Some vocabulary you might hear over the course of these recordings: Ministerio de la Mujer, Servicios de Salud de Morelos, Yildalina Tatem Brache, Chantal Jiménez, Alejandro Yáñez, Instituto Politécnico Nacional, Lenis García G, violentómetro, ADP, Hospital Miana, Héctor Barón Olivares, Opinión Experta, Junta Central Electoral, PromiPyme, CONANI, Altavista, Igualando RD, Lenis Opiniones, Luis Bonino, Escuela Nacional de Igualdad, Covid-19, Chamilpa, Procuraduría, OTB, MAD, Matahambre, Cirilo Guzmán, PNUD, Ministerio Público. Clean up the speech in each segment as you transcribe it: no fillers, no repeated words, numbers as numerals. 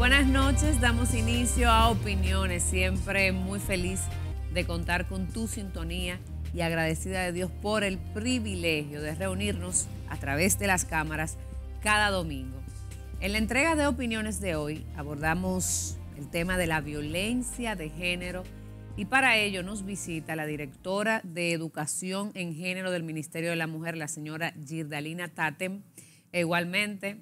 Buenas noches, damos inicio a Opiniones, siempre muy feliz de contar con tu sintonía y agradecida de Dios por el privilegio de reunirnos a través de las cámaras cada domingo. En la entrega de Opiniones de hoy abordamos el tema de la violencia de género y para ello nos visita la directora de Educación en Género del Ministerio de la Mujer, la señora Yildalina Tatem. E igualmente,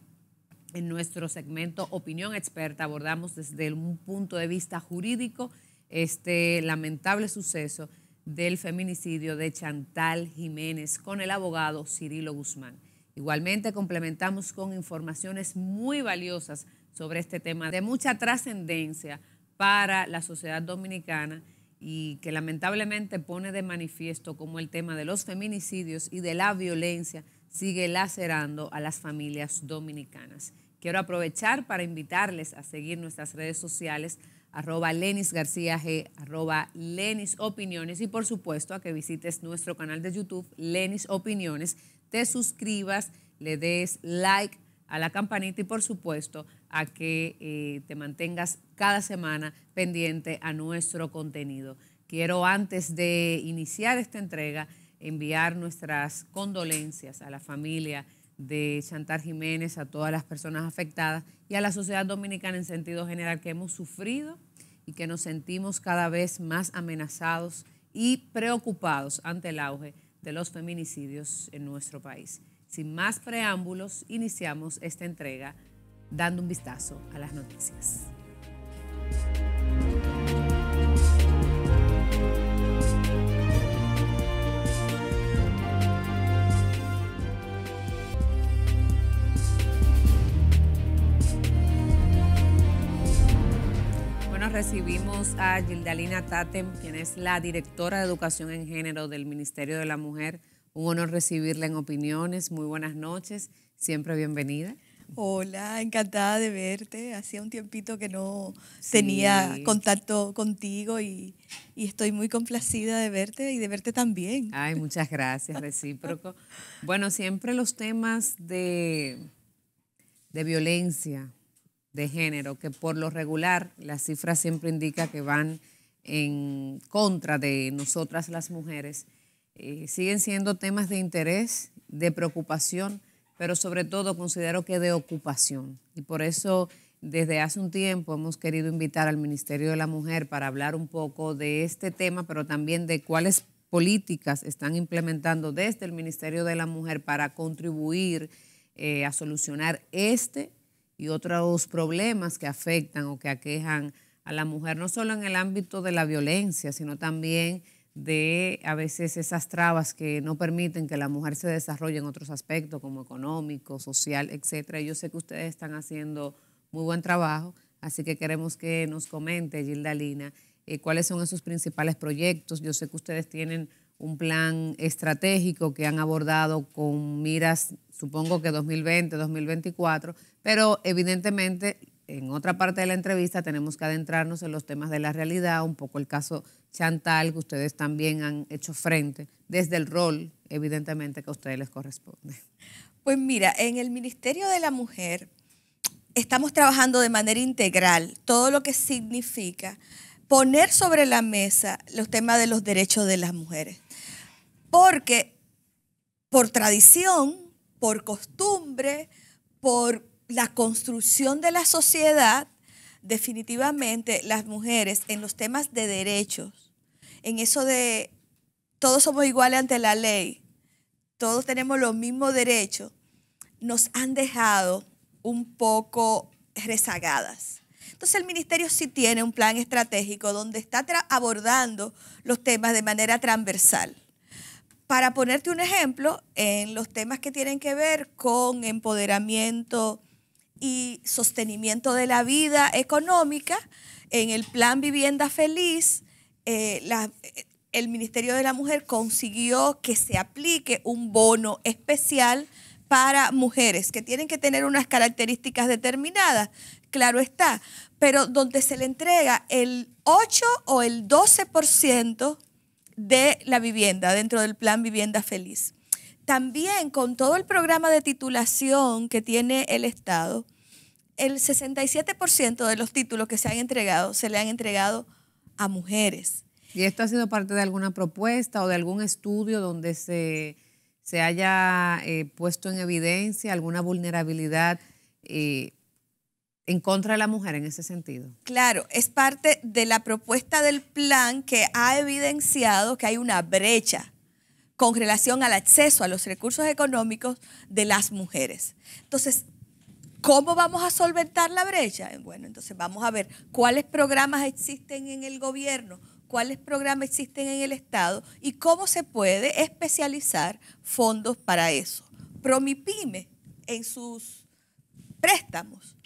en nuestro segmento Opinión Experta abordamos desde un punto de vista jurídico este lamentable suceso del feminicidio de Chantal Jiménez con el abogado Cirilo Guzmán. Igualmente complementamos con informaciones muy valiosas sobre este tema de mucha trascendencia para la sociedad dominicana y que lamentablemente pone de manifiesto cómo el tema de los feminicidios y de la violencia sigue lacerando a las familias dominicanas. Quiero aprovechar para invitarles a seguir nuestras redes sociales, @Lenis García G, @Lenis Opiniones y por supuesto a que visites nuestro canal de YouTube, Lenis Opiniones, te suscribas, le des like a la campanita y por supuesto a que te mantengas cada semana pendiente a nuestro contenido. Quiero antes de iniciar esta entrega enviar nuestras condolencias a la familia de Chantal Jiménez, a todas las personas afectadas y a la sociedad dominicana en sentido general que hemos sufrido y que nos sentimos cada vez más amenazados y preocupados ante el auge de los feminicidios en nuestro país. Sin más preámbulos, iniciamos esta entrega dando un vistazo a las noticias. Recibimos a Yildalina Tatem, quien es la directora de Educación en Género del Ministerio de la Mujer. Un honor recibirla en Opiniones. Muy buenas noches, siempre bienvenida. Hola, encantada de verte. Hacía un tiempito que no tenía contacto contigo y estoy muy complacida de verte y de verte también. Ay, muchas gracias, recíproco. Bueno, siempre los temas de violencia de género, que por lo regular las cifras siempre indican que van en contra de nosotras las mujeres, siguen siendo temas de interés, de preocupación, pero sobre todo considero que de ocupación. Y por eso desde hace un tiempo hemos querido invitar al Ministerio de la Mujer para hablar un poco de este tema, pero también de cuáles políticas están implementando desde el Ministerio de la Mujer para contribuir a solucionar este y otros problemas que afectan o que aquejan a la mujer, no solo en el ámbito de la violencia, sino también de a veces esas trabas que no permiten que la mujer se desarrolle en otros aspectos como económico, social, etcétera. Yo sé que ustedes están haciendo muy buen trabajo, así que queremos que nos comente, Yildalina, cuáles son esos principales proyectos. Yo sé que ustedes tienen un plan estratégico que han abordado con miras, supongo que 2020, 2024, pero evidentemente en otra parte de la entrevista tenemos que adentrarnos en los temas de la realidad, un poco el caso Chantal, que ustedes también han hecho frente, desde el rol evidentemente que a ustedes les corresponde. Pues mira, en el Ministerio de la Mujer estamos trabajando de manera integral todo lo que significa poner sobre la mesa los temas de los derechos de las mujeres. Porque por tradición, por costumbre, por la construcción de la sociedad, definitivamente las mujeres en los temas de derechos, en eso de todos somos iguales ante la ley, todos tenemos los mismos derechos, nos han dejado un poco rezagadas. Entonces el ministerio sí tiene un plan estratégico donde está abordando los temas de manera transversal. Para ponerte un ejemplo, en los temas que tienen que ver con empoderamiento y sostenimiento de la vida económica, en el plan Vivienda Feliz, el Ministerio de la Mujer consiguió que se aplique un bono especial para mujeres que tienen que tener unas características determinadas, claro está, pero donde se le entrega el 8 o el 12% de la vivienda dentro del plan Vivienda Feliz. También con todo el programa de titulación que tiene el Estado, el 67% de los títulos que se han entregado, se le han entregado a mujeres. ¿Y esto ha sido parte de alguna propuesta o de algún estudio donde se haya puesto en evidencia alguna vulnerabilidad en contra de la mujer en ese sentido? Claro, es parte de la propuesta del plan que ha evidenciado que hay una brecha con relación al acceso a los recursos económicos de las mujeres. Entonces, ¿cómo vamos a solventar la brecha? Bueno, entonces vamos a ver cuáles programas existen en el gobierno, cuáles programas existen en el Estado y cómo se puede especializar fondos para eso. PromiPyme, en sus préstamos,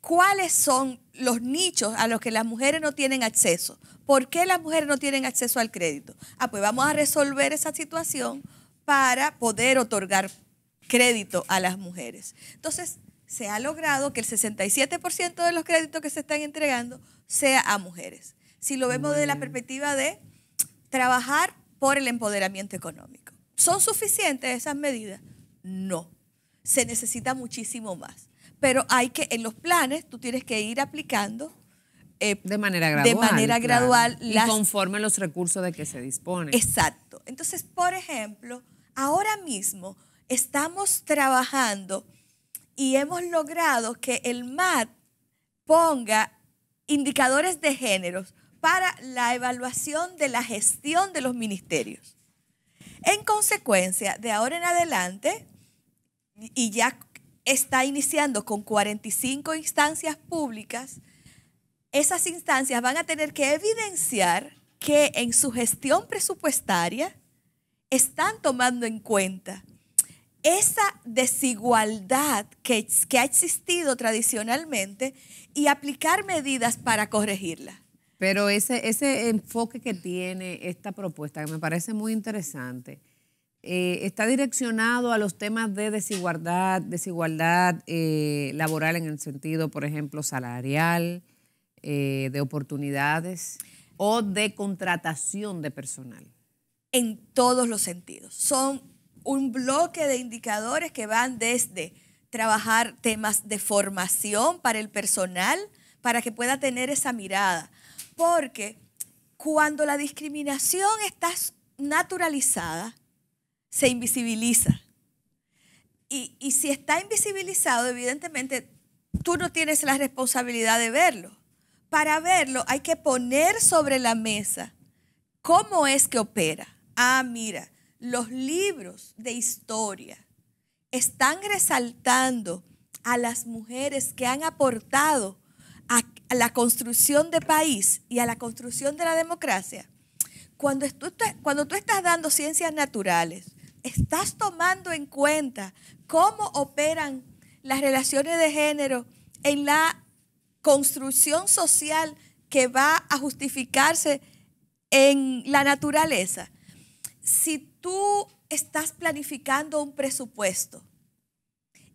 ¿cuáles son los nichos a los que las mujeres no tienen acceso? ¿Por qué las mujeres no tienen acceso al crédito? Ah, pues vamos a resolver esa situación para poder otorgar crédito a las mujeres. Entonces, se ha logrado que el 67% de los créditos que se están entregando sea a mujeres. Si lo vemos desde la perspectiva de trabajar por el empoderamiento económico. ¿Son suficientes esas medidas? No. Se necesita muchísimo más. Pero hay que, en los planes, tú tienes que ir aplicando de manera gradual. Claro. Y conforme los recursos de que se dispone. Exacto. Entonces, por ejemplo, ahora mismo estamos trabajando y hemos logrado que el MAD ponga indicadores de géneros para la evaluación de la gestión de los ministerios. En consecuencia, de ahora en adelante, y ya está iniciando con 45 instancias públicas, esas instancias van a tener que evidenciar que en su gestión presupuestaria están tomando en cuenta esa desigualdad que ha existido tradicionalmente y aplicar medidas para corregirla. Pero ese enfoque que tiene esta propuesta, que me parece muy interesante, está direccionado a los temas de desigualdad laboral en el sentido, por ejemplo, salarial, de oportunidades o de contratación de personal. En todos los sentidos. Son un bloque de indicadores que van desde trabajar temas de formación para el personal, para que pueda tener esa mirada. Porque cuando la discriminación está naturalizada, se invisibiliza. Y si está invisibilizado, evidentemente, tú no tienes la responsabilidad de verlo. Para verlo hay que poner sobre la mesa cómo es que opera. Ah, mira, los libros de historia están resaltando a las mujeres que han aportado a la construcción de país y a la construcción de la democracia. Cuando tú estás dando ciencias naturales, estás tomando en cuenta cómo operan las relaciones de género en la construcción social que va a justificarse en la naturaleza. Si tú estás planificando un presupuesto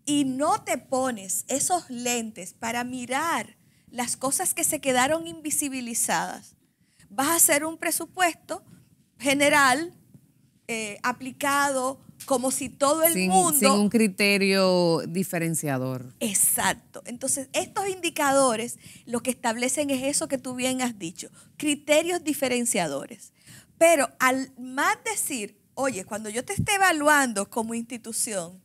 y no te pones esos lentes para mirar las cosas que se quedaron invisibilizadas, vas a hacer un presupuesto general, aplicado como si todo el mundo... Sin un criterio diferenciador. Exacto. Entonces, estos indicadores lo que establecen es eso que tú bien has dicho, criterios diferenciadores. Pero al más decir, oye, cuando yo te esté evaluando como institución,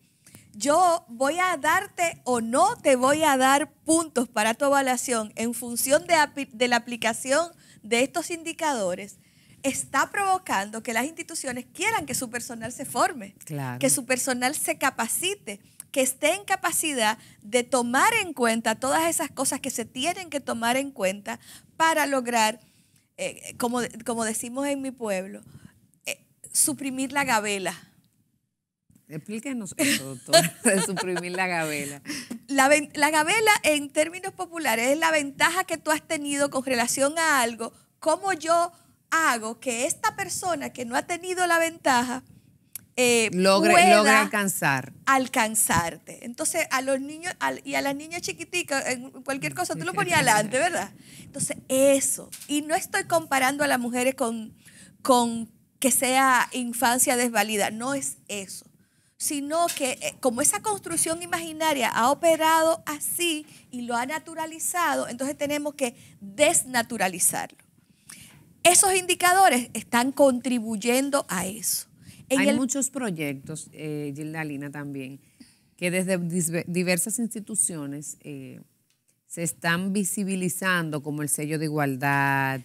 yo voy a darte o no te voy a dar puntos para tu evaluación en función de la aplicación de estos indicadores, está provocando que las instituciones quieran que su personal se forme, claro, que su personal se capacite, que esté en capacidad de tomar en cuenta todas esas cosas que se tienen que tomar en cuenta para lograr, como decimos en mi pueblo, suprimir la gabela. Explíquenos eso, doctora, de suprimir la gabela. La gabela, en términos populares, es la ventaja que tú has tenido con relación a algo. ¿Cómo yo hago que esta persona que no ha tenido la ventaja logre alcanzarte? Entonces, a los niños y a las niñas chiquiticas, en cualquier cosa, tú lo ponías adelante, ¿verdad? Entonces, eso. Y no estoy comparando a las mujeres con que sea infancia desvalida. No es eso. sino que como esa construcción imaginaria ha operado así y lo ha naturalizado, entonces tenemos que desnaturalizarlo. Esos indicadores están contribuyendo a eso. Hay muchos proyectos, Yildalina, también, que desde diversas instituciones se están visibilizando, como el sello de igualdad.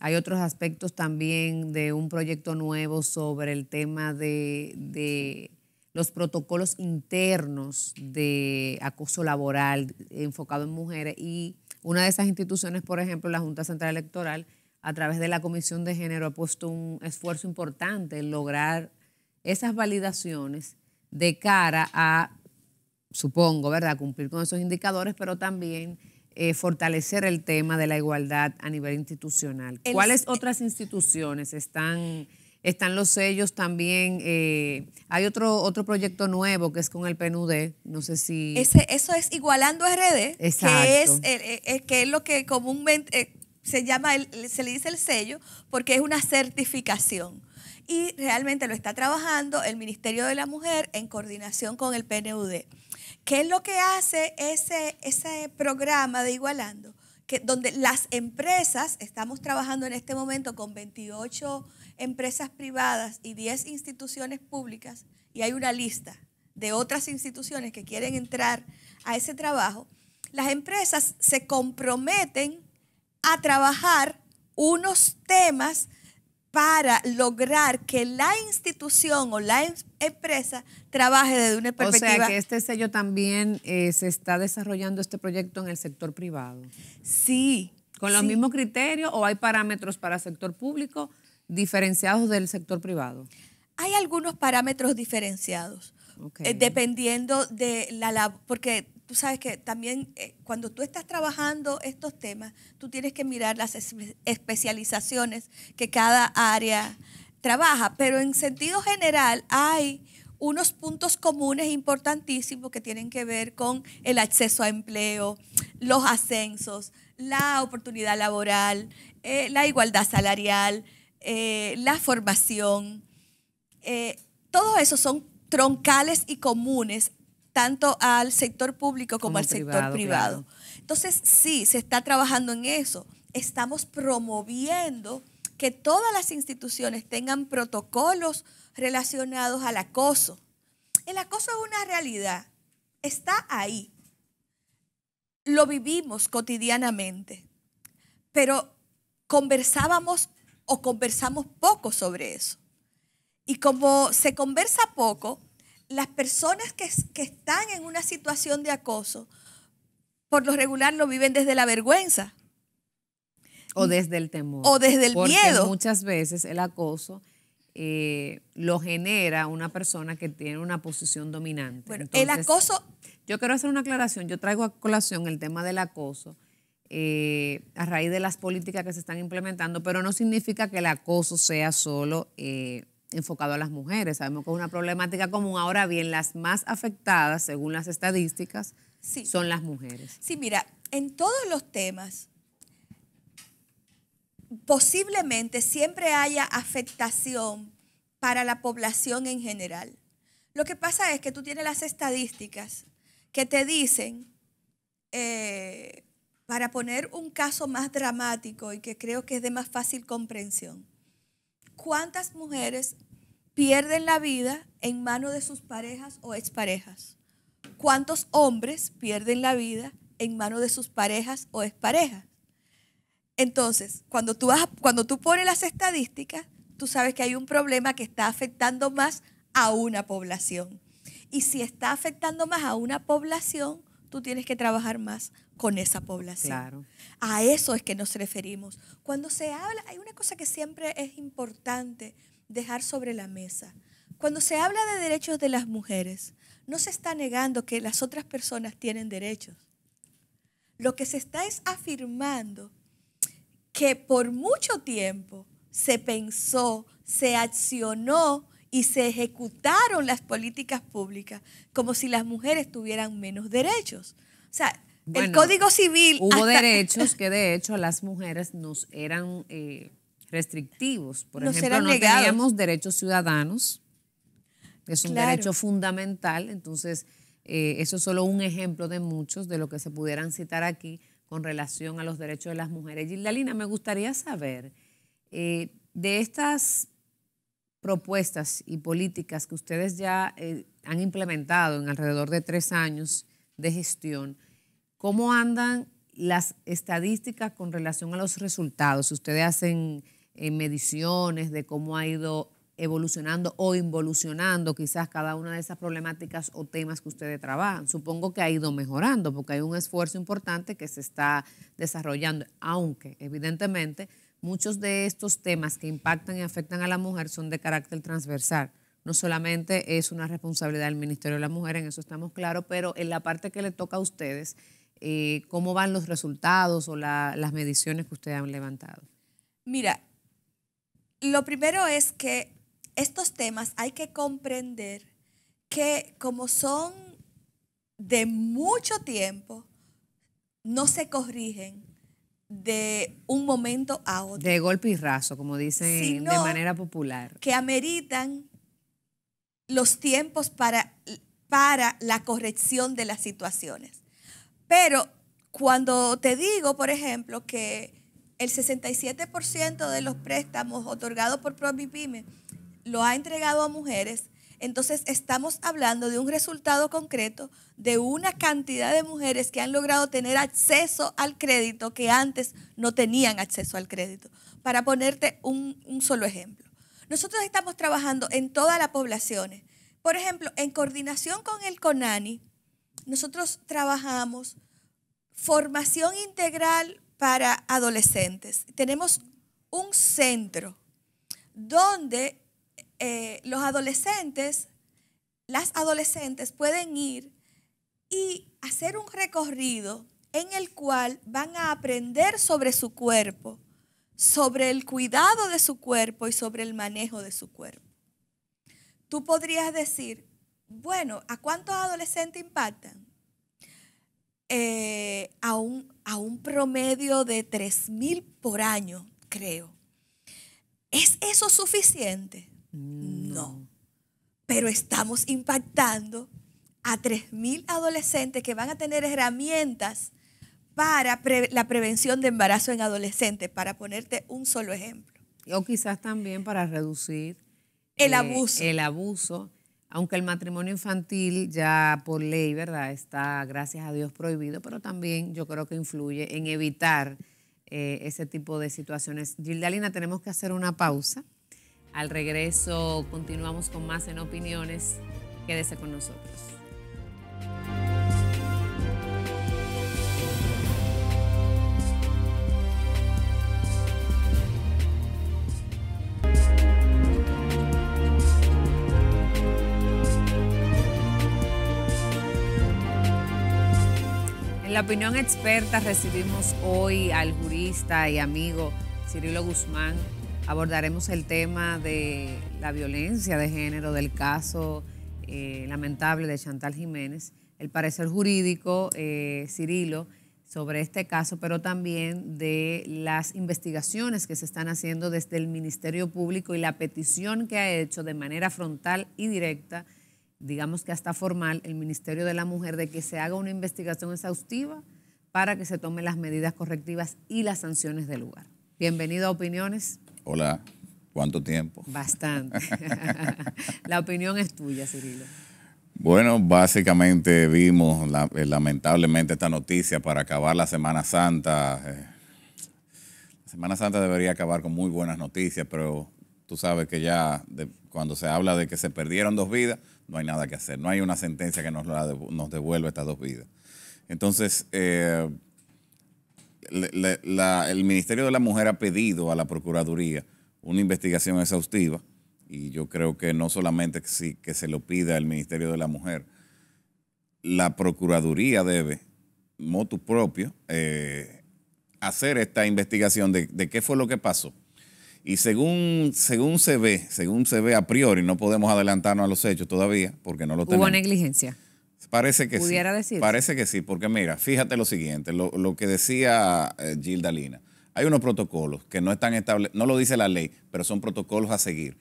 Hay otros aspectos también de un proyecto nuevo sobre el tema de los protocolos internos de acoso laboral enfocado en mujeres, y una de esas instituciones, por ejemplo, la Junta Central Electoral, a través de la Comisión de Género, ha puesto un esfuerzo importante en lograr esas validaciones de cara a, supongo, ¿verdad?, cumplir con esos indicadores, pero también fortalecer el tema de la igualdad a nivel institucional. ¿Cuáles otras instituciones están los sellos también? Hay otro proyecto nuevo que es con el PNUD, no sé si... Eso es Igualando RD, exacto, que es lo que comúnmente... se le dice el sello porque es una certificación, y realmente lo está trabajando el Ministerio de la Mujer en coordinación con el PNUD. ¿Qué es lo que hace ese programa de Igualando? Donde las empresas, estamos trabajando en este momento con 28 empresas privadas y 10 instituciones públicas, y hay una lista de otras instituciones que quieren entrar a ese trabajo. Las empresas se comprometen a trabajar unos temas para lograr que la institución o la empresa trabaje desde una perspectiva. O sea, que este sello también se está desarrollando, este proyecto, en el sector privado. Sí. ¿Con los mismos criterios o hay parámetros para sector público diferenciados del sector privado? Hay algunos parámetros diferenciados, okay, dependiendo de porque tú sabes que también cuando tú estás trabajando estos temas, tú tienes que mirar las especializaciones que cada área trabaja, pero en sentido general hay unos puntos comunes importantísimos que tienen que ver con el acceso a empleo, los ascensos, la oportunidad laboral, la igualdad salarial, la formación. Todo eso son troncales y comunes tanto al sector público como al sector privado. Claro. Entonces, sí, se está trabajando en eso. Estamos promoviendo que todas las instituciones tengan protocolos relacionados al acoso. El acoso es una realidad, está ahí. Lo vivimos cotidianamente, pero conversamos poco sobre eso. Y como se conversa poco, las personas que están en una situación de acoso, por lo regular lo viven desde la vergüenza. O desde el temor. O desde el miedo. Porque muchas veces el acoso lo genera una persona que tiene una posición dominante. Bueno, entonces, el acoso... Yo quiero hacer una aclaración. Yo traigo a colación el tema del acoso a raíz de las políticas que se están implementando, pero no significa que el acoso sea solo... enfocado a las mujeres. Sabemos que es una problemática común. Ahora bien, las más afectadas, según las estadísticas, sí, son las mujeres. Sí, mira, en todos los temas, posiblemente siempre haya afectación para la población en general. Lo que pasa es que tú tienes las estadísticas que te dicen, para poner un caso más dramático y que creo que es de más fácil comprensión, ¿cuántas mujeres pierden la vida en manos de sus parejas o exparejas? ¿Cuántos hombres pierden la vida en manos de sus parejas o exparejas? Entonces, cuando tú pones las estadísticas, tú sabes que hay un problema que está afectando más a una población. Y si está afectando más a una población, tú tienes que trabajar más con esa población. Claro. A eso es que nos referimos. Cuando se habla, hay una cosa que siempre es importante dejar sobre la mesa. Cuando se habla de derechos de las mujeres, no se está negando que las otras personas tienen derechos. Lo que se está es afirmando que por mucho tiempo se pensó, se accionó y se ejecutaron las políticas públicas como si las mujeres tuvieran menos derechos. O sea, bueno, el Código Civil... Hubo derechos que de hecho a las mujeres nos eran restrictivos. Por ejemplo, no teníamos derechos ciudadanos, es un derecho fundamental. Entonces, eso es solo un ejemplo de muchos de lo que se pudieran citar aquí con relación a los derechos de las mujeres. Yildalina, me gustaría saber, de estas propuestas y políticas que ustedes ya han implementado en alrededor de 3 años de gestión, ¿cómo andan las estadísticas con relación a los resultados? Ustedes hacen mediciones de cómo ha ido evolucionando o involucionando quizás cada una de esas problemáticas o temas que ustedes trabajan. Supongo que ha ido mejorando porque hay un esfuerzo importante que se está desarrollando, aunque evidentemente muchos de estos temas que impactan y afectan a la mujer son de carácter transversal. No solamente es una responsabilidad del Ministerio de la Mujer, en eso estamos claros, pero en la parte que le toca a ustedes, ¿cómo van los resultados o las mediciones que ustedes han levantado? Mira, lo primero es que estos temas hay que comprender que como son de mucho tiempo, no se corrigen de un momento a otro. De golpe y raso, como dicen de manera popular. Que ameritan los tiempos para la corrección de las situaciones. Pero cuando te digo, por ejemplo, que el 67% de los préstamos otorgados por PromiPyme lo ha entregado a mujeres, entonces estamos hablando de un resultado concreto de una cantidad de mujeres que han logrado tener acceso al crédito que antes no tenían acceso al crédito. Para ponerte un solo ejemplo, nosotros estamos trabajando en todas las poblaciones. Por ejemplo, en coordinación con el CONANI, nosotros trabajamos formación integral para adolescentes. Tenemos un centro donde las adolescentes pueden ir y hacer un recorrido en el cual van a aprender sobre su cuerpo, sobre el cuidado de su cuerpo y sobre el manejo de su cuerpo. Tú podrías decir, bueno, ¿a cuántos adolescentes impactan? A un promedio de 3.000 por año, creo. ¿Es eso suficiente? No. Pero estamos impactando a 3.000 adolescentes que van a tener herramientas para la prevención de embarazo en adolescentes, para ponerte un solo ejemplo. O quizás también para reducir el abuso. Aunque el matrimonio infantil ya por ley, ¿verdad?, está, gracias a Dios, prohibido, pero también yo creo que influye en evitar ese tipo de situaciones. Yildalina, tenemos que hacer una pausa. Al regreso continuamos con más en Opiniones. Quédese con nosotros. En La Opinión Experta recibimos hoy al jurista y amigo Cirilo Guzmán. Abordaremos el tema de la violencia de género, del caso lamentable de Chantal Jiménez, el parecer jurídico, Cirilo, sobre este caso, pero también de las investigaciones que se están haciendo desde el Ministerio Público y la petición que ha hecho de manera frontal y directa, digamos que hasta formal, el Ministerio de la Mujer, de que se haga una investigación exhaustiva para que se tomen las medidas correctivas y las sanciones del lugar. Bienvenido a Opiniones. Hola, ¿cuánto tiempo? Bastante. La opinión es tuya, Cirilo. Bueno, básicamente vimos lamentablemente esta noticia para acabar la Semana Santa. La Semana Santa debería acabar con muy buenas noticias, pero tú sabes que ya cuando se habla de que se perdieron 2 vidas, no hay nada que hacer. No hay una sentencia que nos devuelva estas 2 vidas. Entonces, el Ministerio de la Mujer ha pedido a la Procuraduría una investigación exhaustiva, y yo creo que no solamente que se lo pida el Ministerio de la Mujer, la Procuraduría debe, motu propio, hacer esta investigación de qué fue lo que pasó. Y según se ve a priori, no podemos adelantarnos a los hechos todavía, porque no lo tenemos. ¿Hubo negligencia? Parece que sí. ¿Pudiera decir? Parece que sí, porque mira, fíjate lo siguiente, lo que decía Yildalina. Hay unos protocolos que no están establecidos, no lo dice la ley, pero son protocolos a seguir.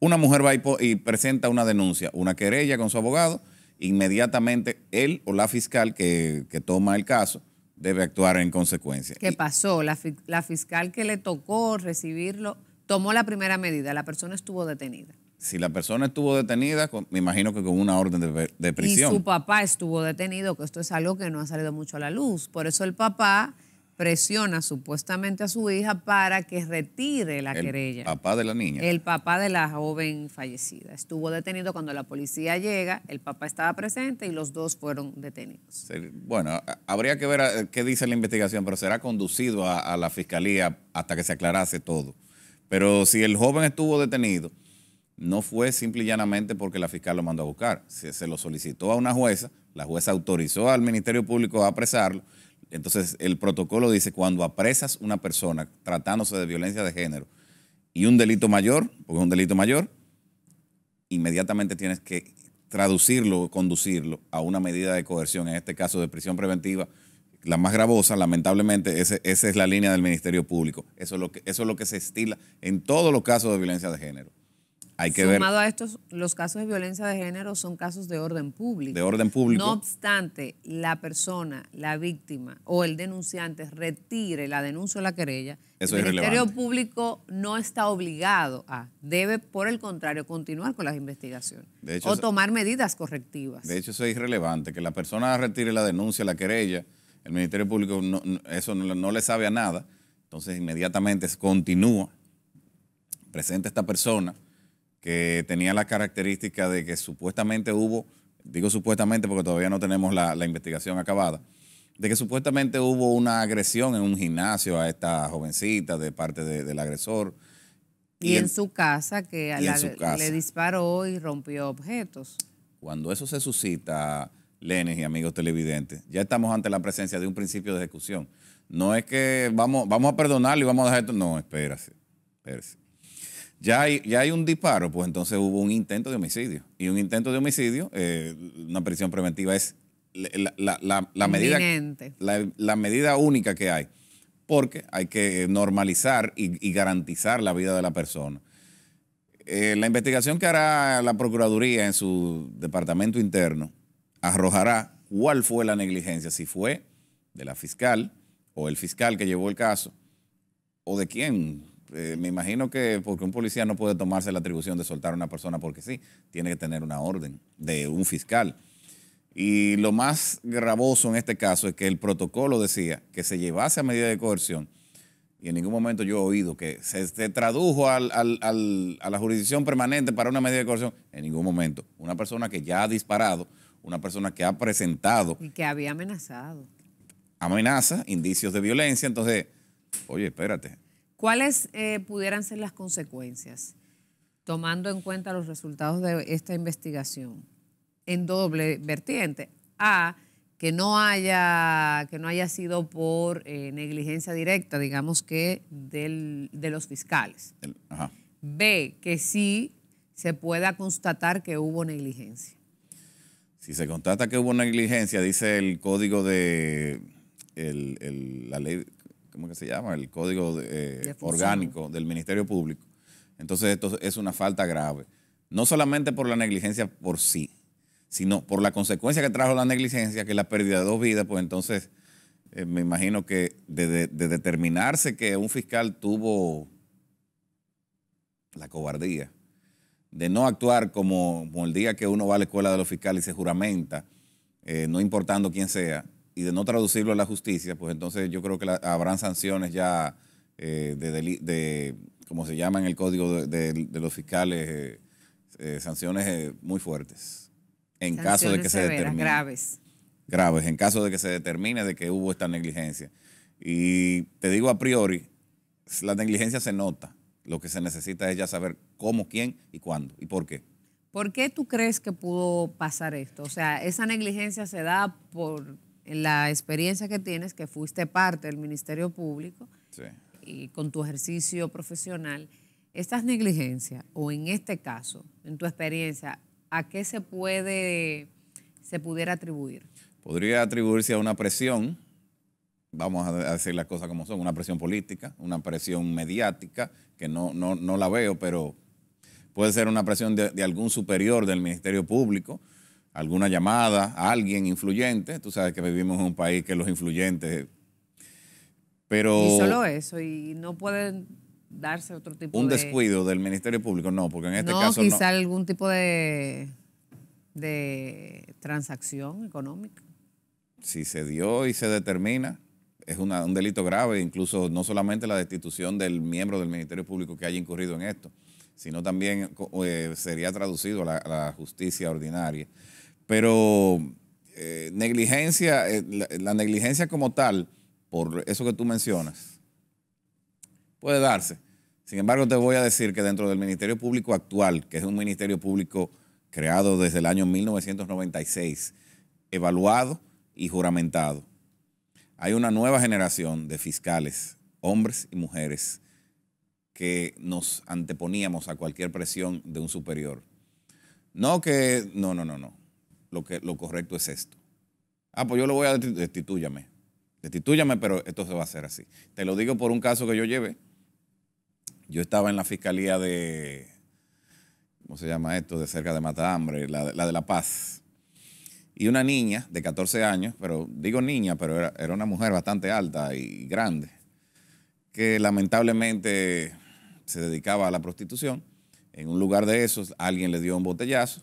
Una mujer va y presenta una denuncia, una querella con su abogado, inmediatamente él o la fiscal que toma el caso debe actuar en consecuencia. ¿Qué pasó? La fiscal que le tocó recibirlo tomó la primera medida, la persona estuvo detenida. Si la persona estuvo detenida, me imagino que con una orden de prisión. Y su papá estuvo detenido, que esto es algo que no ha salido mucho a la luz. Por eso el papá presiona supuestamente a su hija para que retire la querella. El papá de la niña. El papá de la joven fallecida. Estuvo detenido cuando la policía llega, el papá estaba presente y los dos fueron detenidos. Bueno, habría que ver qué dice la investigación, pero será conducido a la fiscalía hasta que se aclarase todo. Pero si el joven estuvo detenido, no fue simple y llanamente porque la fiscal lo mandó a buscar. Se lo solicitó a una jueza, la jueza autorizó al Ministerio Público a apresarlo. Entonces el protocolo dice, cuando apresas una persona tratándose de violencia de género y un delito mayor, porque es un delito mayor, inmediatamente tienes que traducirlo, conducirlo a una medida de coerción, en este caso de prisión preventiva, la más gravosa, lamentablemente, esa es la línea del Ministerio Público. Eso es lo que se estila en todos los casos de violencia de género. Hay que ver. Sumado a esto, los casos de violencia de género son casos de orden público. De orden público. No obstante, la persona, la víctima o el denunciante retire la denuncia o la querella, eso el Ministerio Público no está obligado a, debe por el contrario continuar con las investigaciones o tomar medidas correctivas. De hecho, eso es irrelevante, que la persona retire la denuncia, la querella, el Ministerio Público no le sabe a nada, entonces inmediatamente continúa, presenta esta persona que tenía la característica de que supuestamente hubo, digo supuestamente porque todavía no tenemos la investigación acabada, de que supuestamente hubo una agresión en un gimnasio a esta jovencita de parte del agresor. Y en su casa, que le disparó y rompió objetos. Cuando eso se suscita, Lenis y amigos televidentes, ya estamos ante la presencia de un principio de ejecución. No es que vamos a perdonarlo y vamos a dejar esto. No, espérese. Ya hay un disparo, pues entonces hubo un intento de homicidio. Y un intento de homicidio, una prisión preventiva es la medida única que hay, porque hay que normalizar y garantizar la vida de la persona. La investigación que hará la Procuraduría en su departamento interno arrojará cuál fue la negligencia, si fue de la fiscal o el fiscal que llevó el caso, o de quién. Me imagino que porque un policía no puede tomarse la atribución de soltar a una persona porque sí, tiene que tener una orden de un fiscal. Y lo más gravoso en este caso es que el protocolo decía que se llevase a medida de coerción y en ningún momento yo he oído que se tradujo a la jurisdicción permanente para una medida de coerción. En ningún momento. Una persona que ya ha disparado, una persona que ha presentado. Y que había amenazado. Amenaza, indicios de violencia. Entonces, oye, espérate. ¿Cuáles pudieran ser las consecuencias, tomando en cuenta los resultados de esta investigación? En doble vertiente. A, que no haya sido por negligencia directa, digamos que de los fiscales. Ajá. B, que sí se pueda constatar que hubo negligencia. Si se constata que hubo negligencia, dice el código de la ley... ¿Cómo que se llama? El código de orgánico del Ministerio Público. Entonces esto es una falta grave. No solamente por la negligencia por sí, sino por la consecuencia que trajo la negligencia, que es la pérdida de 2 vidas, pues entonces me imagino que de determinarse que un fiscal tuvo la cobardía de no actuar como el día que uno va a la escuela de los fiscales y se juramenta, no importando quién sea, y de no traducirlo a la justicia, pues entonces yo creo que habrán sanciones ya como se llama en el código de los fiscales, sanciones muy fuertes. En caso de que se determine. Graves. Graves, en caso de que se determine de que hubo esta negligencia. Y te digo a priori, la negligencia se nota. Lo que se necesita es ya saber cómo, quién y cuándo y por qué. ¿Por qué tú crees que pudo pasar esto? O sea, esa negligencia se da por... la experiencia que tienes, que fuiste parte del Ministerio Público, sí, y con tu ejercicio profesional, estas negligencias, o en este caso, en tu experiencia, ¿a qué se pudiera atribuir? Podría atribuirse a una presión, vamos a decir las cosas como son, una presión política, una presión mediática, que no la veo, pero puede ser una presión de algún superior del Ministerio Público, alguna llamada a alguien influyente. Tú sabes que vivimos en un país que los influyentes... Pero y solo eso, y no pueden darse otro tipo de... ¿Un descuido del Ministerio Público? No, porque en este caso... Quizá no, quizá algún tipo de transacción económica. Si se dio y se determina, es un delito grave, incluso no solamente la destitución del miembro del Ministerio Público que haya incurrido en esto, sino también sería traducido a la justicia ordinaria. Pero negligencia, la negligencia como tal... por eso que tú mencionas, puede darse. Sin embargo, te voy a decir que dentro del Ministerio Público actual, que es un Ministerio Público creado desde el año 1996, evaluado y juramentado, hay una nueva generación de fiscales, hombres y mujeres, que nos anteponíamos a cualquier presión de un superior. No que, no. Lo correcto es esto. Ah, pues yo lo voy a destituyame. Destitúyame, pero esto se va a hacer así. Te lo digo por un caso que yo llevé. Yo estaba en la fiscalía de, ¿cómo se llama esto? De cerca de Matahambre, la de La Paz. Y una niña de 14 años, pero digo niña, pero era una mujer bastante alta y grande, que lamentablemente se dedicaba a la prostitución. En un lugar de esos, alguien le dio un botellazo,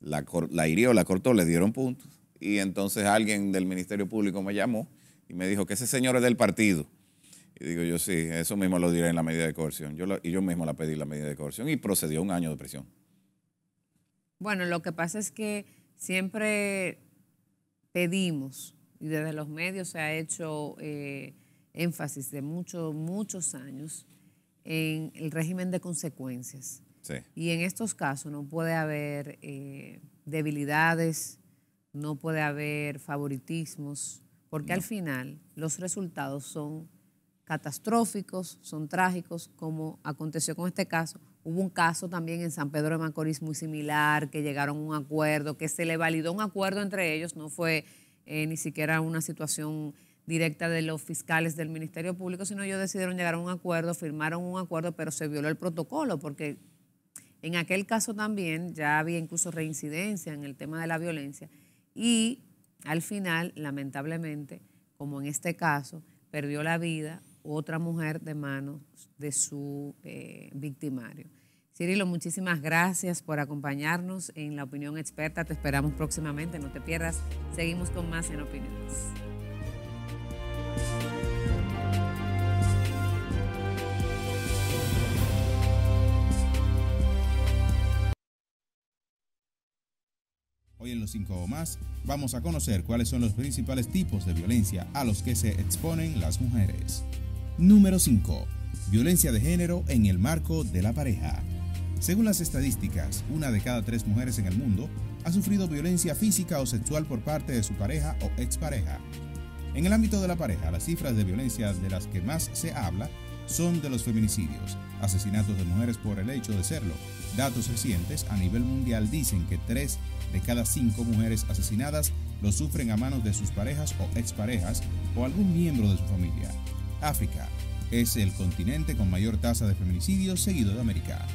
la hirió, la cortó, le dieron puntos. Y entonces alguien del Ministerio Público me llamó y me dijo que ese señor es del partido. Y digo yo, sí, eso mismo lo diré en la medida de coerción. Yo mismo la pedí la medida de coerción y procedió a 1 año de prisión. Bueno, lo que pasa es que siempre pedimos, y desde los medios se ha hecho énfasis de muchos años en el régimen de consecuencias. Sí. Y en estos casos no puede haber debilidades, no puede haber favoritismos, porque al final los resultados son catastróficos, son trágicos, como aconteció con este caso. Hubo un caso también en San Pedro de Macorís muy similar, que llegaron a un acuerdo, que se le validó un acuerdo entre ellos, no fue ni siquiera una situación directa de los fiscales del Ministerio Público, sino ellos decidieron llegar a un acuerdo, firmaron un acuerdo, pero se violó el protocolo, porque en aquel caso también ya había incluso reincidencia en el tema de la violencia y... al final, lamentablemente, como en este caso, perdió la vida otra mujer de manos de su victimario. Cirilo, muchísimas gracias por acompañarnos en La Opinión Experta. Te esperamos próximamente, no te pierdas. Seguimos con más en Opiniones. Hoy en Los 5 o Más vamos a conocer cuáles son los principales tipos de violencia a los que se exponen las mujeres. Número 5. Violencia de género en el marco de la pareja. Según las estadísticas, 1 de cada 3 mujeres en el mundo ha sufrido violencia física o sexual por parte de su pareja o expareja. En el ámbito de la pareja, las cifras de violencia de las que más se habla son de los feminicidios, asesinatos de mujeres por el hecho de serlo. Datos recientes a nivel mundial dicen que 3 de cada 5 mujeres asesinadas lo sufren a manos de sus parejas o exparejas o algún miembro de su familia. África es el continente con mayor tasa de feminicidios, seguido de América.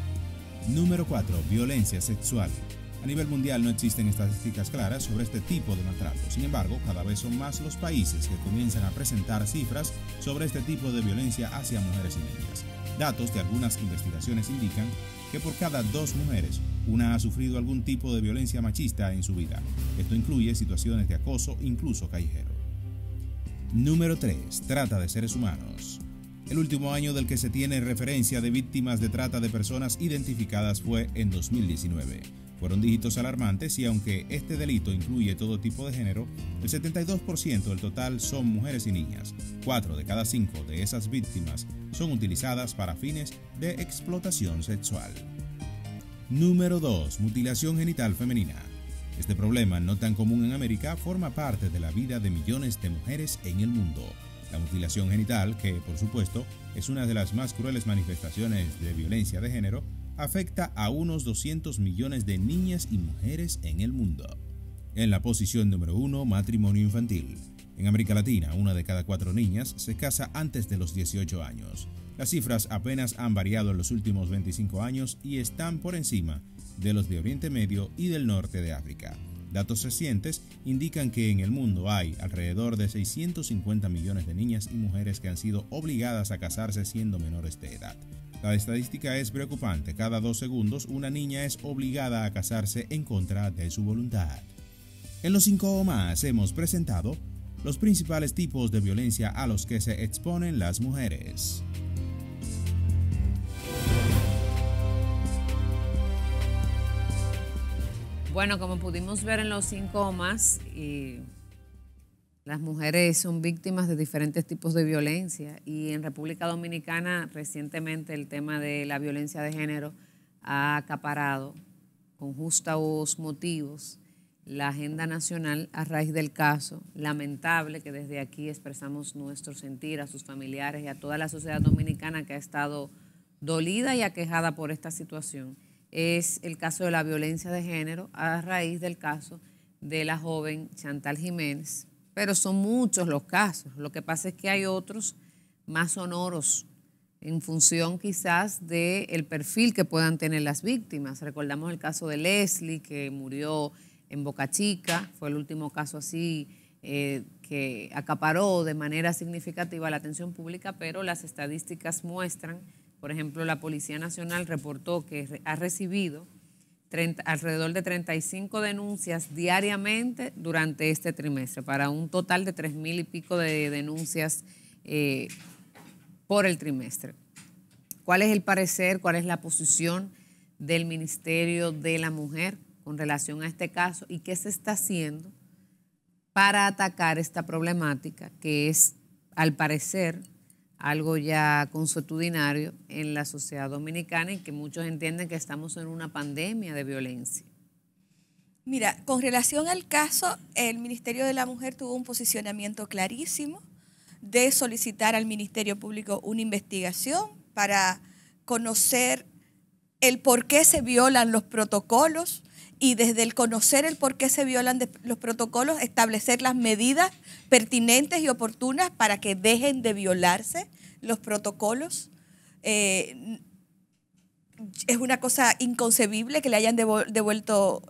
Número 4. Violencia sexual. A nivel mundial no existen estadísticas claras sobre este tipo de maltrato. Sin embargo, cada vez son más los países que comienzan a presentar cifras sobre este tipo de violencia hacia mujeres y niñas. Datos de algunas investigaciones indican que por cada 2 mujeres, una ha sufrido algún tipo de violencia machista en su vida. Esto incluye situaciones de acoso, incluso callejero. Número 3. Trata de seres humanos. El último año del que se tiene referencia de víctimas de trata de personas identificadas fue en 2019. Fueron dígitos alarmantes y aunque este delito incluye todo tipo de género, el 72% del total son mujeres y niñas. 4 de cada 5 de esas víctimas son utilizadas para fines de explotación sexual. Número 2. Mutilación genital femenina. Este problema, no tan común en América, forma parte de la vida de millones de mujeres en el mundo. La mutilación genital, que por supuesto es una de las más crueles manifestaciones de violencia de género, afecta a unos 200 millones de niñas y mujeres en el mundo. En la posición número 1, matrimonio infantil. En América Latina, una de cada 4 niñas se casa antes de los 18 años. Las cifras apenas han variado en los últimos 25 años y están por encima de los de Oriente Medio y del norte de África. Datos recientes indican que en el mundo hay alrededor de 650 millones de niñas y mujeres que han sido obligadas a casarse siendo menores de edad. La estadística es preocupante. Cada 2 segundos una niña es obligada a casarse en contra de su voluntad. En los 5 o más hemos presentado los principales tipos de violencia a los que se exponen las mujeres. Bueno, como pudimos ver en los 5 o más, las mujeres son víctimas de diferentes tipos de violencia, y en República Dominicana recientemente el tema de la violencia de género ha acaparado con justos motivos la agenda nacional a raíz del caso. Lamentable que desde aquí expresamos nuestro sentir a sus familiares y a toda la sociedad dominicana que ha estado dolida y aquejada por esta situación. Es el caso de la violencia de género a raíz del caso de la joven Chantal Jiménez. Pero son muchos los casos. Lo que pasa es que hay otros más sonoros en función quizás del perfil que puedan tener las víctimas. Recordamos el caso de Leslie, que murió en Boca Chica. Fue el último caso así que acaparó de manera significativa la atención pública, pero las estadísticas muestran. Por ejemplo, la Policía Nacional reportó que ha recibido alrededor de 35 denuncias diariamente durante este trimestre, para un total de 3.000 y pico de denuncias por el trimestre. ¿Cuál es el parecer, cuál es la posición del Ministerio de la Mujer con relación a este caso y qué se está haciendo para atacar esta problemática que es, al parecer, algo ya consuetudinario en la sociedad dominicana y que muchos entienden que estamos en una pandemia de violencia? Mira, con relación al caso, el Ministerio de la Mujer tuvo un posicionamiento clarísimo de solicitar al Ministerio Público una investigación para conocer el por qué se violan los protocolos, y desde el conocer el por qué se violan los protocolos, establecer las medidas pertinentes y oportunas para que dejen de violarse los protocolos. Es una cosa inconcebible que le hayan devuelto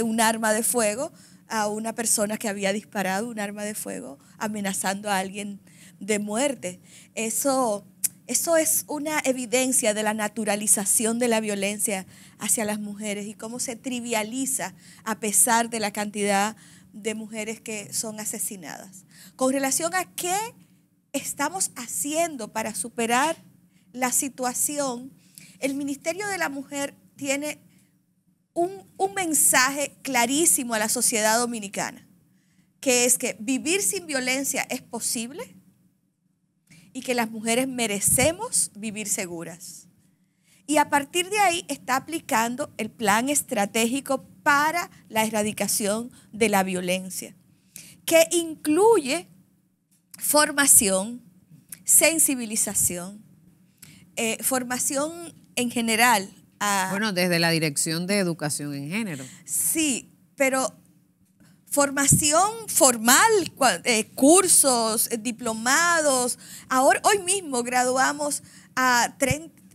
un arma de fuego a una persona que había disparado un arma de fuego amenazando a alguien de muerte. Eso es una evidencia de la naturalización de la violencia hacia las mujeres y cómo se trivializa a pesar de la cantidad de mujeres que son asesinadas. Con relación a qué estamos haciendo para superar la situación, el Ministerio de la Mujer tiene un mensaje clarísimo a la sociedad dominicana, que es que vivir sin violencia es posible, y que las mujeres merecemos vivir seguras. Y a partir de ahí está aplicando el plan estratégico para la erradicación de la violencia, que incluye formación, sensibilización, formación en general. Bueno, desde la Dirección de Educación en Género. Sí, pero formación formal, cursos, diplomados. Ahora, hoy mismo graduamos a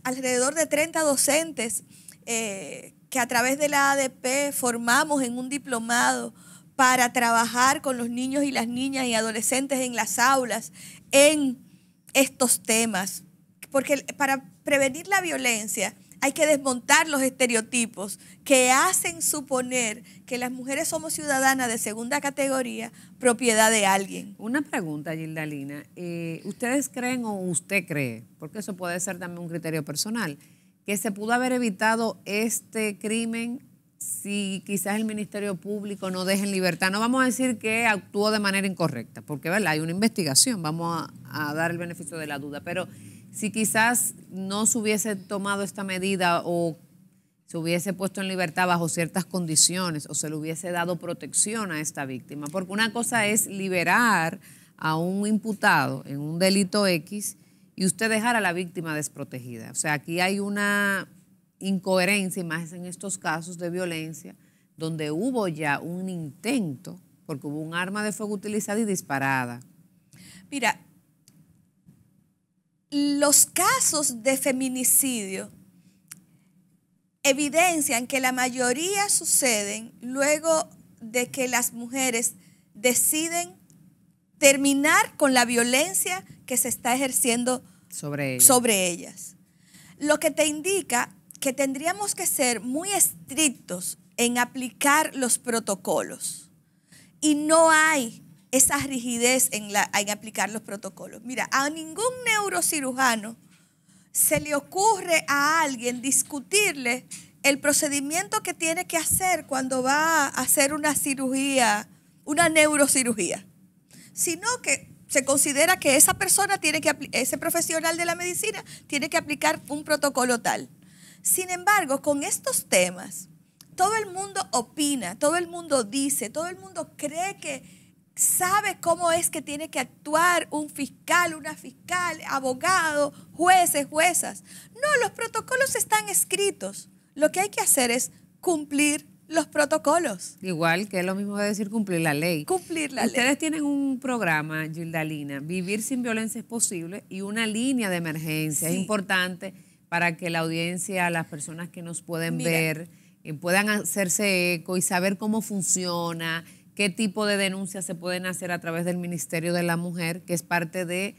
alrededor de 30 docentes que a través de la ADP formamos en un diplomado para trabajar con los niños y las niñas y adolescentes en las aulas en estos temas. Porque para prevenir la violencia hay que desmontar los estereotipos que hacen suponer que las mujeres somos ciudadanas de segunda categoría, propiedad de alguien. Una pregunta, Yildalina. ¿Ustedes creen, o usted cree, porque eso puede ser también un criterio personal, que se pudo haber evitado este crimen si quizás el Ministerio Público no deja en libertad? No vamos a decir que actuó de manera incorrecta, porque ¿verdad? Hay una investigación, vamos a dar el beneficio de la duda, pero si quizás no se hubiese tomado esta medida o se hubiese puesto en libertad bajo ciertas condiciones o se le hubiese dado protección a esta víctima. Porque una cosa es liberar a un imputado en un delito X y usted dejar a la víctima desprotegida. O sea, aquí hay una incoherencia, y más en estos casos de violencia, donde hubo ya un intento porque hubo un arma de fuego utilizada y disparada. Mira, los casos de feminicidio evidencian que la mayoría suceden luego de que las mujeres deciden terminar con la violencia que se está ejerciendo sobre ellas. Lo que te indica que tendríamos que ser muy estrictos en aplicar los protocolos. Y no hay esa rigidez en aplicar los protocolos. Mira, a ningún neurocirujano se le ocurre a alguien discutirle el procedimiento que tiene que hacer cuando va a hacer una cirugía, una neurocirugía, sino que se considera que esa persona tiene que, ese profesional de la medicina tiene que aplicar un protocolo tal. Sin embargo, con estos temas, todo el mundo opina, todo el mundo dice, todo el mundo cree que sabe cómo es que tiene que actuar un fiscal, una fiscal, abogado, jueces, juezas. No, los protocolos están escritos. Lo que hay que hacer es cumplir los protocolos. Igual que es lo mismo de decir cumplir la ley. Cumplir la ley. Ustedes tienen un programa, Yildalina, Vivir sin violencia es posible, y una línea de emergencia. Sí. Es importante para que la audiencia, las personas que nos pueden ver, puedan hacerse eco y saber cómo funciona, qué tipo de denuncias se pueden hacer a través del Ministerio de la Mujer, que es parte de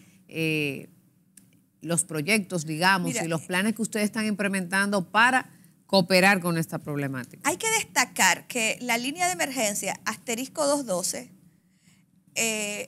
los proyectos, digamos, y los planes que ustedes están implementando para cooperar con esta problemática. Hay que destacar que la línea de emergencia, asterisco 212,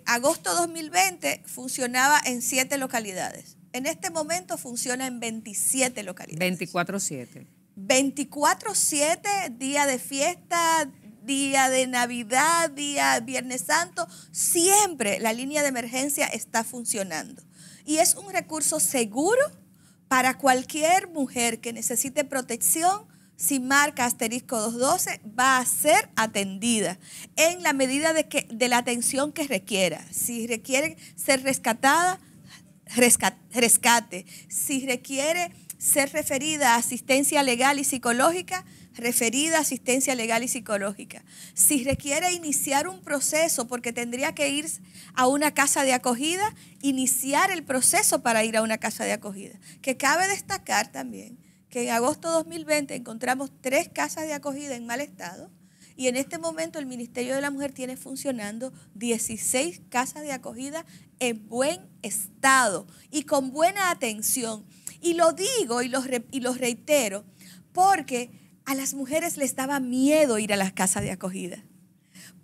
agosto 2020 funcionaba en 7 localidades. En este momento funciona en 27 localidades. 24/7. 24/7, día de fiesta, día de Navidad, día Viernes Santo, siempre la línea de emergencia está funcionando. Y es un recurso seguro para cualquier mujer que necesite protección. Si marca asterisco 212, va a ser atendida en la medida de la atención que requiera. Si requiere ser rescatada, rescate. Si requiere ser referida a asistencia legal y psicológica, referida a asistencia legal y psicológica. Si requiere iniciar un proceso porque tendría que ir a una casa de acogida, iniciar el proceso para ir a una casa de acogida. Que cabe destacar también que en agosto 2020 encontramos 3 casas de acogida en mal estado, y en este momento el Ministerio de la Mujer tiene funcionando 16 casas de acogida en buen estado y con buena atención. Y lo digo y lo reitero porque a las mujeres les daba miedo ir a las casas de acogida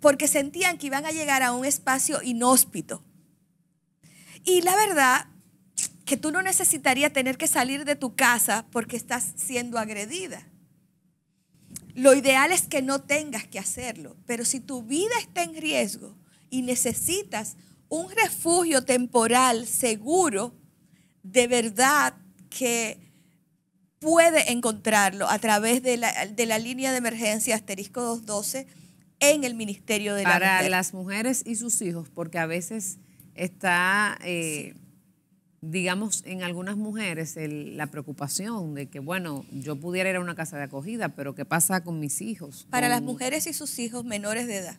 porque sentían que iban a llegar a un espacio inhóspito. Y la verdad que tú no necesitarías tener que salir de tu casa porque estás siendo agredida. Lo ideal es que no tengas que hacerlo, pero si tu vida está en riesgo y necesitas un refugio temporal seguro, de verdad que puede encontrarlo a través de la línea de emergencia asterisco 212 en el Ministerio de la Mujer. Para las mujeres y sus hijos, porque a veces está, digamos, en algunas mujeres la preocupación de que, bueno, yo pudiera ir a una casa de acogida, pero ¿qué pasa con mis hijos? Para las mujeres y sus hijos menores de edad.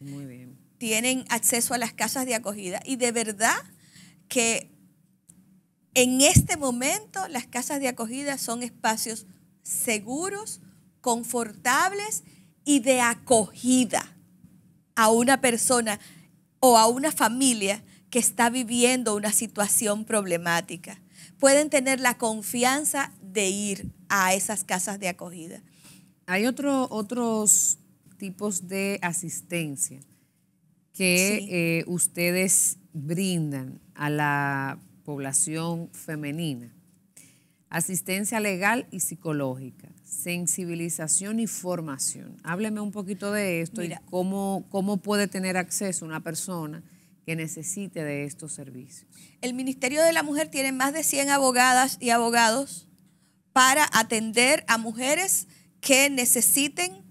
Muy bien. Tienen acceso a las casas de acogida, y de verdad que en este momento las casas de acogida son espacios seguros, confortables y de acogida a una persona o a una familia que está viviendo una situación problemática. Pueden tener la confianza de ir a esas casas de acogida. Hay otros tipos de asistencia que ustedes brindan a la población femenina: asistencia legal y psicológica, sensibilización y formación. Hábleme un poquito de esto. Mira, y cómo puede tener acceso una persona que necesite de estos servicios. El Ministerio de la Mujer tiene más de 100 abogadas y abogados para atender a mujeres que necesiten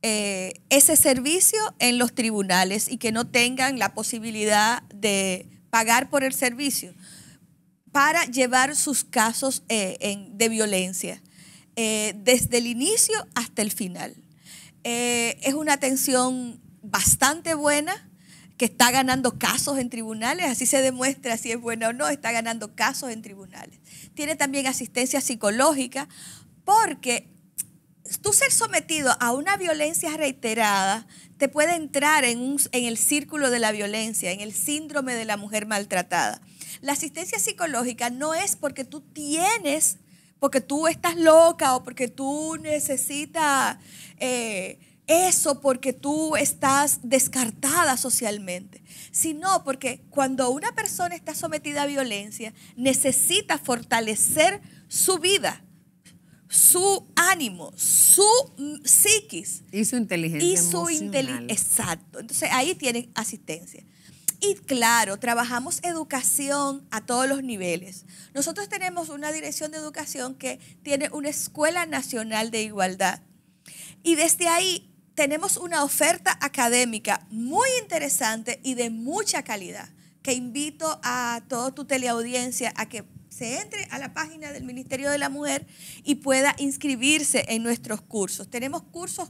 ese servicio en los tribunales y que no tengan la posibilidad de pagar por el servicio, para llevar sus casos de violencia desde el inicio hasta el final. Es una atención bastante buena, que está ganando casos en tribunales, así se demuestra si es buena o no, está ganando casos en tribunales. Tiene también asistencia psicológica, porque tú ser sometido a una violencia reiterada te puede entrar en el círculo de la violencia, en el síndrome de la mujer maltratada. La asistencia psicológica no es porque tú tienes, porque tú estás loca o porque tú necesitas eso, porque tú estás descartada socialmente, sino porque cuando una persona está sometida a violencia necesita fortalecer su vida, su ánimo, su psiquis. Y su inteligencia emocional. Exacto. Entonces ahí tienen asistencia. Y claro, trabajamos educación a todos los niveles. Nosotros tenemos una dirección de educación que tiene una Escuela Nacional de Igualdad. Y desde ahí tenemos una oferta académica muy interesante y de mucha calidad, que invito a toda tu teleaudiencia a que se entre a la página del Ministerio de la Mujer y pueda inscribirse en nuestros cursos. Tenemos cursos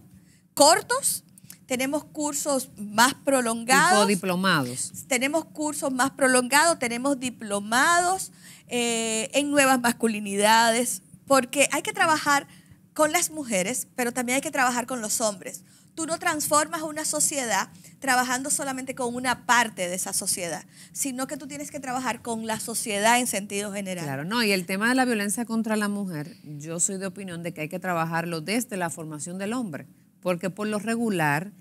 cortos, tenemos cursos más prolongados. Diplomados. Tenemos cursos más prolongados, tenemos diplomados en nuevas masculinidades, porque hay que trabajar con las mujeres, pero también hay que trabajar con los hombres. Tú no transformas una sociedad trabajando solamente con una parte de esa sociedad, sino que tú tienes que trabajar con la sociedad en sentido general. Claro, no, y el tema de la violencia contra la mujer, yo soy de opinión de que hay que trabajarlo desde la formación del hombre, porque por lo regular,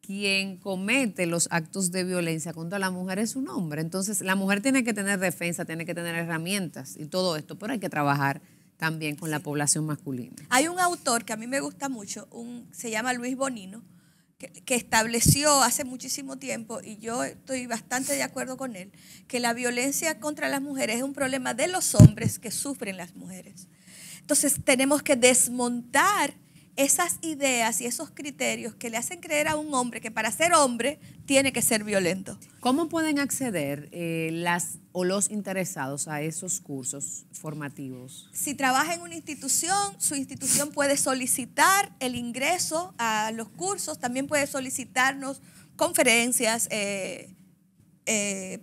quien comete los actos de violencia contra la mujer es un hombre. Entonces, la mujer tiene que tener defensa, tiene que tener herramientas y todo esto, pero hay que trabajar también con la población masculina. Hay un autor que a mí me gusta mucho, se llama Luis Bonino, que estableció hace muchísimo tiempo, y yo estoy bastante de acuerdo con él, que la violencia contra las mujeres es un problema de los hombres que sufren las mujeres. Entonces tenemos que desmontar esas ideas y esos criterios que le hacen creer a un hombre que para ser hombre tiene que ser violento. ¿Cómo pueden acceder los interesados a esos cursos formativos? Si trabaja en una institución, su institución puede solicitar el ingreso a los cursos, también puede solicitarnos conferencias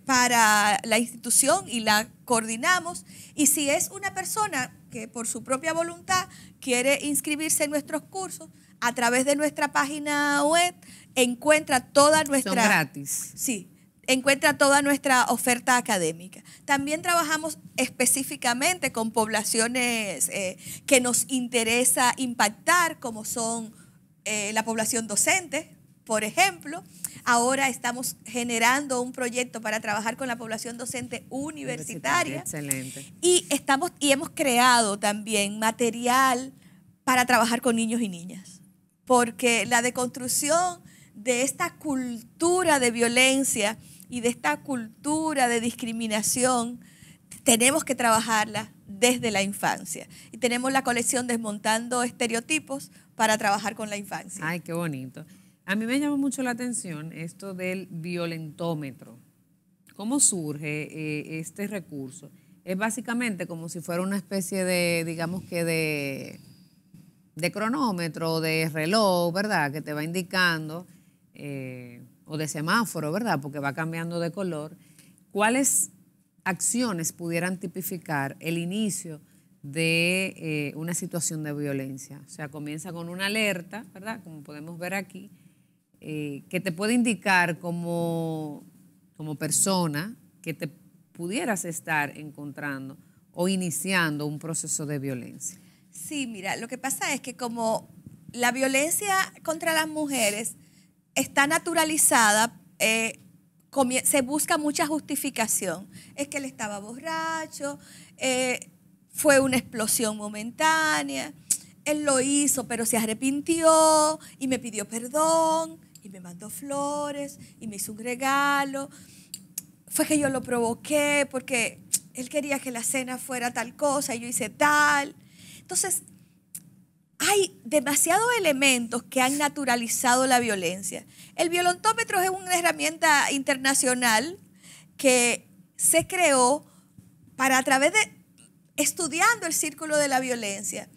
para la institución y la coordinamos. Y si es una persona que por su propia voluntad quiere inscribirse en nuestros cursos, a través de nuestra página web encuentra toda nuestra... Son gratis. Sí, encuentra toda nuestra oferta académica. También trabajamos específicamente con poblaciones que nos interesa impactar, como son la población docente, por ejemplo. Ahora estamos generando un proyecto para trabajar con la población docente universitaria. Excelente. Y hemos creado también material para trabajar con niños y niñas, porque la deconstrucción de esta cultura de violencia y de esta cultura de discriminación tenemos que trabajarla desde la infancia. Y tenemos la colección Desmontando Estereotipos para trabajar con la infancia. Ay, qué bonito. A mí me llamó mucho la atención esto del violentómetro. ¿Cómo surge este recurso? Es básicamente como si fuera una especie de, digamos que de cronómetro, de reloj, ¿verdad? Que te va indicando, o de semáforo, ¿verdad? Porque va cambiando de color. ¿Cuáles acciones pudieran tipificar el inicio de una situación de violencia? O sea, comienza con una alerta, ¿verdad? Como podemos ver aquí. Que te puede indicar como persona que te pudieras estar encontrando o iniciando un proceso de violencia. Sí, mira, lo que pasa es que como la violencia contra las mujeres está naturalizada, se busca mucha justificación. Es que él estaba borracho, fue una explosión momentánea, él lo hizo pero se arrepintió y me pidió perdón. Y me mandó flores y me hizo un regalo. Fue que yo lo provoqué porque él quería que la cena fuera tal cosa y yo hice tal. Entonces, hay demasiados elementos que han naturalizado la violencia. El violentómetro es una herramienta internacional que se creó para, a través de estudiando el círculo de la violencia,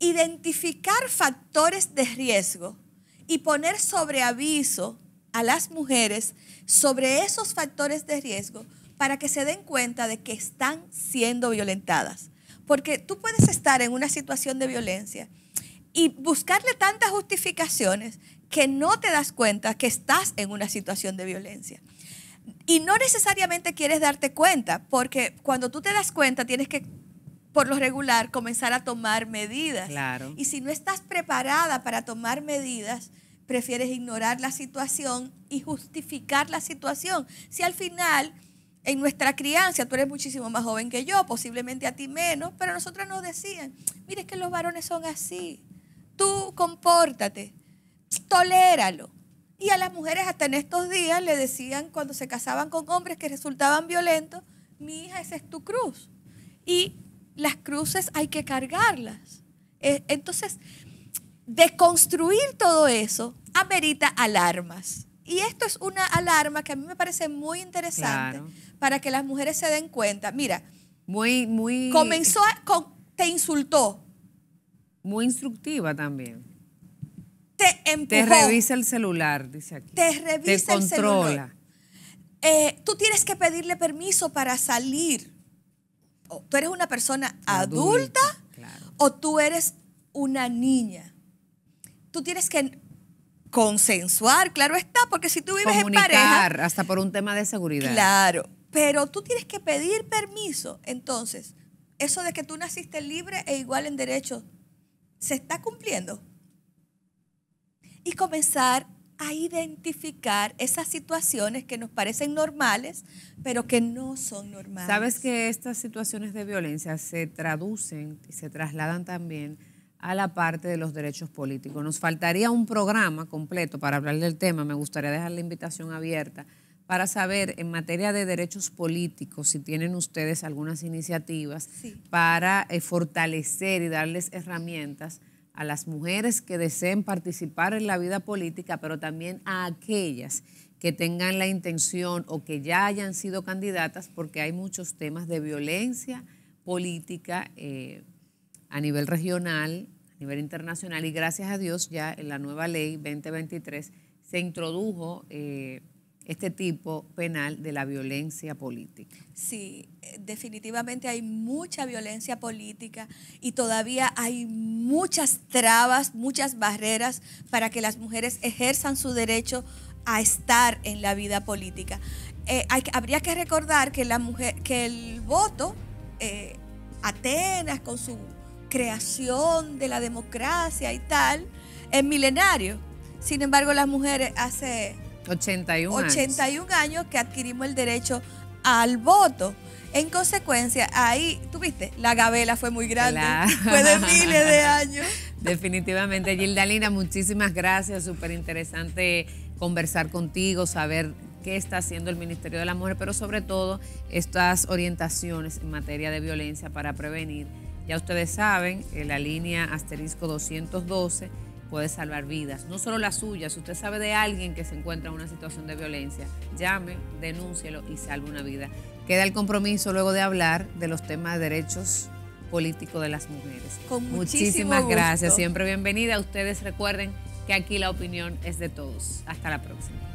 identificar factores de riesgo y poner sobre aviso a las mujeres sobre esos factores de riesgo para que se den cuenta de que están siendo violentadas. Porque tú puedes estar en una situación de violencia y buscarle tantas justificaciones que no te das cuenta que estás en una situación de violencia. Y no necesariamente quieres darte cuenta, porque cuando tú te das cuenta tienes que, por lo regular, comenzar a tomar medidas. Claro. Y si no estás preparada para tomar medidas, prefieres ignorar la situación y justificar la situación. Si al final, en nuestra crianza, tú eres muchísimo más joven que yo, posiblemente a ti menos, pero nosotras nos decían, mire, es que los varones son así, tú compórtate, toléralo. Y a las mujeres hasta en estos días le decían, cuando se casaban con hombres que resultaban violentos, mi hija, esa es tu cruz. Y las cruces hay que cargarlas. Entonces, deconstruir todo eso amerita alarmas. Y esto es una alarma que a mí me parece muy interesante, claro, para que las mujeres se den cuenta. Mira, muy comenzó te insultó. Muy instructiva también. Te empujó. Te revisa el celular, dice aquí. Te revisa el celular. Te controla. Tú tienes que pedirle permiso para salir. Tú eres una persona adulta, claro, o tú eres una niña. Tú tienes que consensuar, claro está, porque si tú vives en pareja, hasta por un tema de seguridad. Claro, pero tú tienes que pedir permiso. Entonces, eso de que tú naciste libre e igual en derechos, ¿se está cumpliendo? Y comenzar a identificar esas situaciones que nos parecen normales, pero que no son normales. Sabes que estas situaciones de violencia se traducen y se trasladan también a la parte de los derechos políticos. Nos faltaría un programa completo para hablar del tema. Me gustaría dejar la invitación abierta para saber en materia de derechos políticos si tienen ustedes algunas iniciativas, sí, para fortalecer y darles herramientas a las mujeres que deseen participar en la vida política, pero también a aquellas que tengan la intención o que ya hayan sido candidatas, porque hay muchos temas de violencia política a nivel regional, a nivel internacional, y gracias a Dios ya en la nueva ley 2023 se introdujo este tipo penal de la violencia política. Sí, definitivamente hay mucha violencia política y todavía hay muchas trabas, muchas barreras para que las mujeres ejerzan su derecho a estar en la vida política. Habría que recordar que el voto, Atenas con su creación de la democracia y tal, es milenario. Sin embargo, las mujeres hace 81 años que adquirimos el derecho al voto. En consecuencia, ahí, tú viste, la gabela fue muy grande, claro, fue de miles de años. Definitivamente. Yildalina, muchísimas gracias, súper interesante conversar contigo, saber qué está haciendo el Ministerio de la Mujer, pero sobre todo estas orientaciones en materia de violencia para prevenir. Ya ustedes saben, en la línea *212, puede salvar vidas, no solo las suyas. Si usted sabe de alguien que se encuentra en una situación de violencia, llame, denúncielo y salve una vida. Queda el compromiso luego de hablar de los temas de derechos políticos de las mujeres. Con muchísimas gracias, siempre bienvenida. Ustedes recuerden que aquí la opinión es de todos. Hasta la próxima.